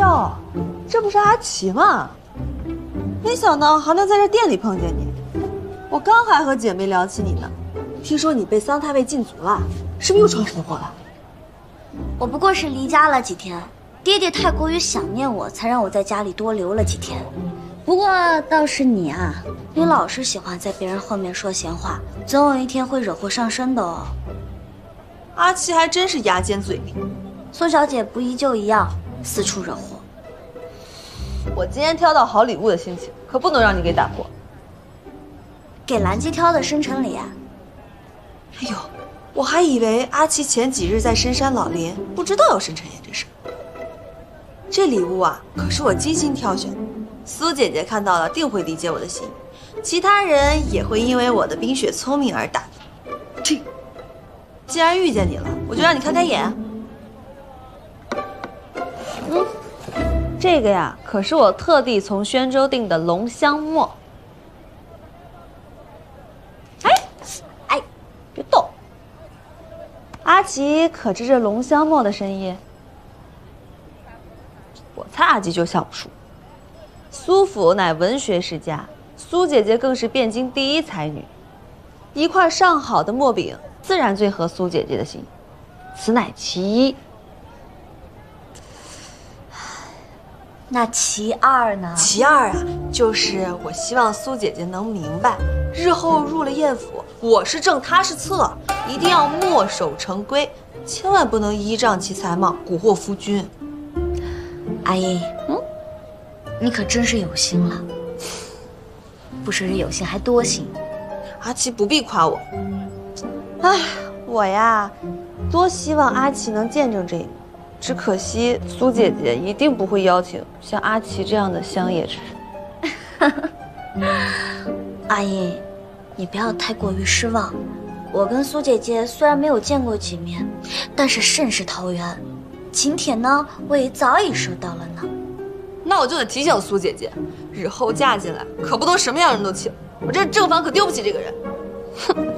哟，这不是阿奇吗？没想到还能在这店里碰见你。我刚还和姐妹聊起你呢，听说你被桑太尉禁足了，是不是又闯什么祸了？我不过是离家了几天，爹爹太过于想念我，才让我在家里多留了几天。不过倒是你啊，你老是喜欢在别人后面说闲话，总有一天会惹祸上身的哦。阿奇还真是牙尖嘴利，苏小姐不依旧一样，四处惹祸。我今天挑到好礼物的心情，可不能让你给打破。 给兰姬挑的生辰礼啊！哎呦，我还以为阿奇前几日在深山老林，不知道有生辰宴这事。这礼物啊，可是我精心挑选，苏姐姐看到了定会理解我的心意，其他人也会因为我的冰雪聪明而打动。这，既然遇见你了，我就让你开开眼。嗯，这个呀，可是我特地从宣州订的龙香墨。 别动！阿奇可知这龙香墨的深意？我猜阿奇就下不输。苏府乃文学世家，苏姐姐更是汴京第一才女，一块上好的墨饼自然最合苏姐姐的心，此乃其一。那其二呢？其二啊，就是我希望苏姐姐能明白。 日后入了艳府，我是正，他是次，一定要墨守成规，千万不能依仗其才貌蛊惑夫君。阿姨，嗯，你可真是有心了，不只是有心，还多心。阿奇不必夸我。哎，我呀，多希望阿奇能见证这一幕，只可惜苏姐姐一定不会邀请像阿奇这样的乡野之人。阿姨，你不要太过于失望。我跟苏姐姐虽然没有见过几面，但是甚是投缘。请帖呢，我也早已收到了呢。那我就得提醒苏姐姐，日后嫁进来可不能什么样人都请。我这正房可丢不起这个人。哼！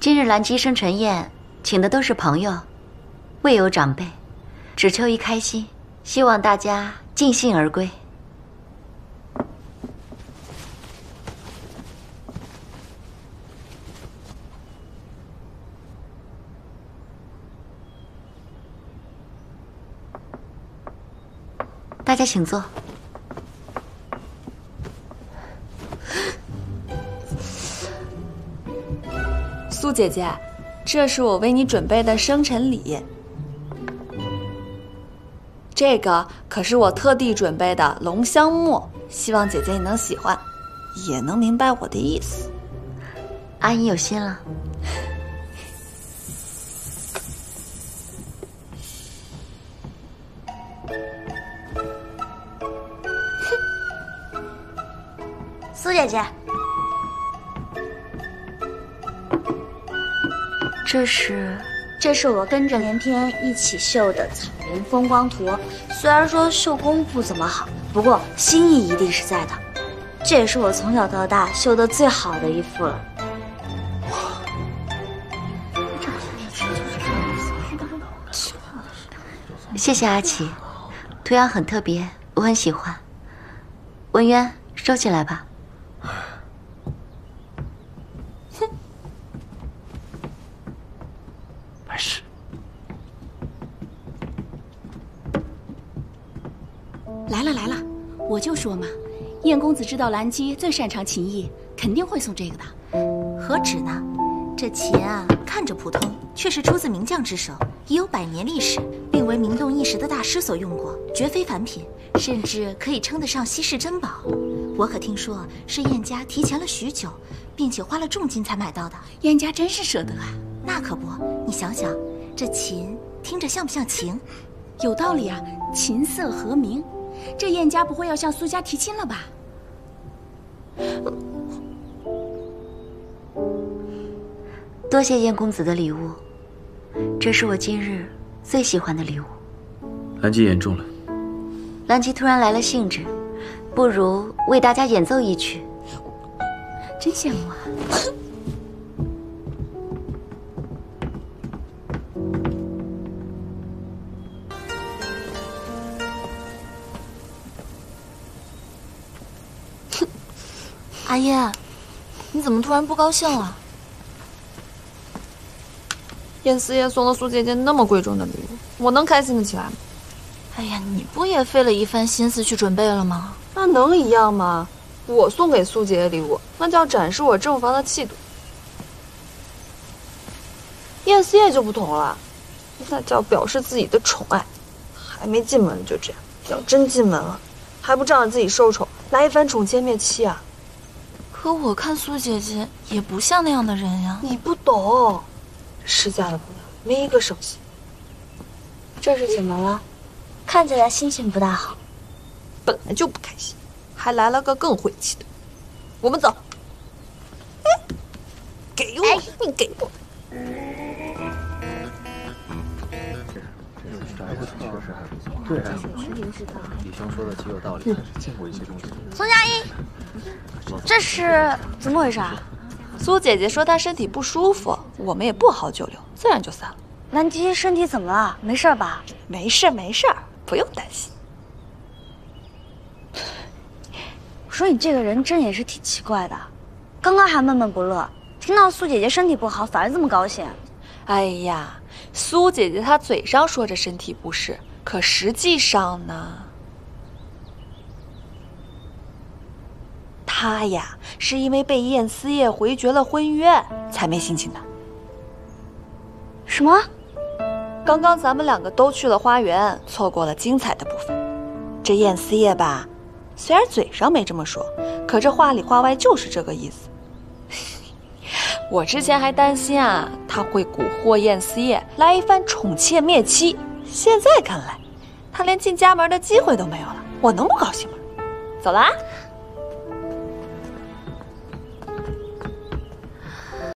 今日兰姬生辰宴，请的都是朋友，未有长辈，只求一开心。希望大家尽兴而归。大家请坐。 苏姐姐，这是我为你准备的生辰礼，这个可是我特地准备的龙香墨，希望姐姐你能喜欢，也能明白我的意思。阿姨有心了。苏姐姐。 这是我跟着连天一起绣的草原风光图。虽然说绣工不怎么好，不过心意一定是在的。这也是我从小到大绣的最好的一幅了。谢谢阿奇，图样很特别，我很喜欢。文渊，收起来吧。来了来了，我就说嘛，燕公子知道兰姬最擅长琴艺，肯定会送这个的。何止呢，这琴啊看着普通，却是出自名将之手，已有100年历史，并为名动一时的大师所用过，绝非凡品，甚至可以称得上稀世珍宝。我可听说是燕家提前了许久，并且花了重金才买到的。燕家真是舍得啊！那可不，你想想，这琴听着像不像情？有道理啊，琴瑟和鸣。这燕家不会要向苏家提亲了吧？多谢燕公子的礼物，这是我今日最喜欢的礼物。兰姬言重了。兰姬突然来了兴致，不如为大家演奏一曲。真羡慕啊！阿燕，你怎么突然不高兴了？燕四爷送了苏姐姐那么贵重的礼物，我能开心得起来吗？哎呀，你不也费了一番心思去准备了吗？那能一样吗？我送给苏姐姐礼物，那叫展示我正房的气度。燕四爷就不同了，那叫表示自己的宠爱。还没进门就这样，要真进门了，还不仗着自己受宠，来一番宠妾灭妻啊！可我看苏姐姐也不像那样的人呀。你不懂，世家的姑娘没一个省心。这是怎么了？看起来心情不大好。本来就不开心，还来了个更晦气的。我们走。给我，你给我。对，李兄说的极有道理，见过一些东西。苏佳音，这是怎么回事啊？苏姐姐说她身体不舒服，我们也不好久留，自然就散了。兰姬身体怎么了？没事吧？没事没事，不用担心。我说你这个人真也是挺奇怪的，刚刚还闷闷不乐，听到苏姐姐身体不好，反而这么高兴。哎呀，苏姐姐她嘴上说着身体不适，可实际上呢，她呀是因为被燕思夜回绝了婚约，才没心情的。什么？刚刚咱们两个都去了花园，错过了精彩的部分。这燕思夜吧，虽然嘴上没这么说，可这话里话外就是这个意思。我之前还担心啊，他会蛊惑燕四叶来一番宠妾灭妻，现在看来，他连进家门的机会都没有了，我能不高兴吗？走了啊。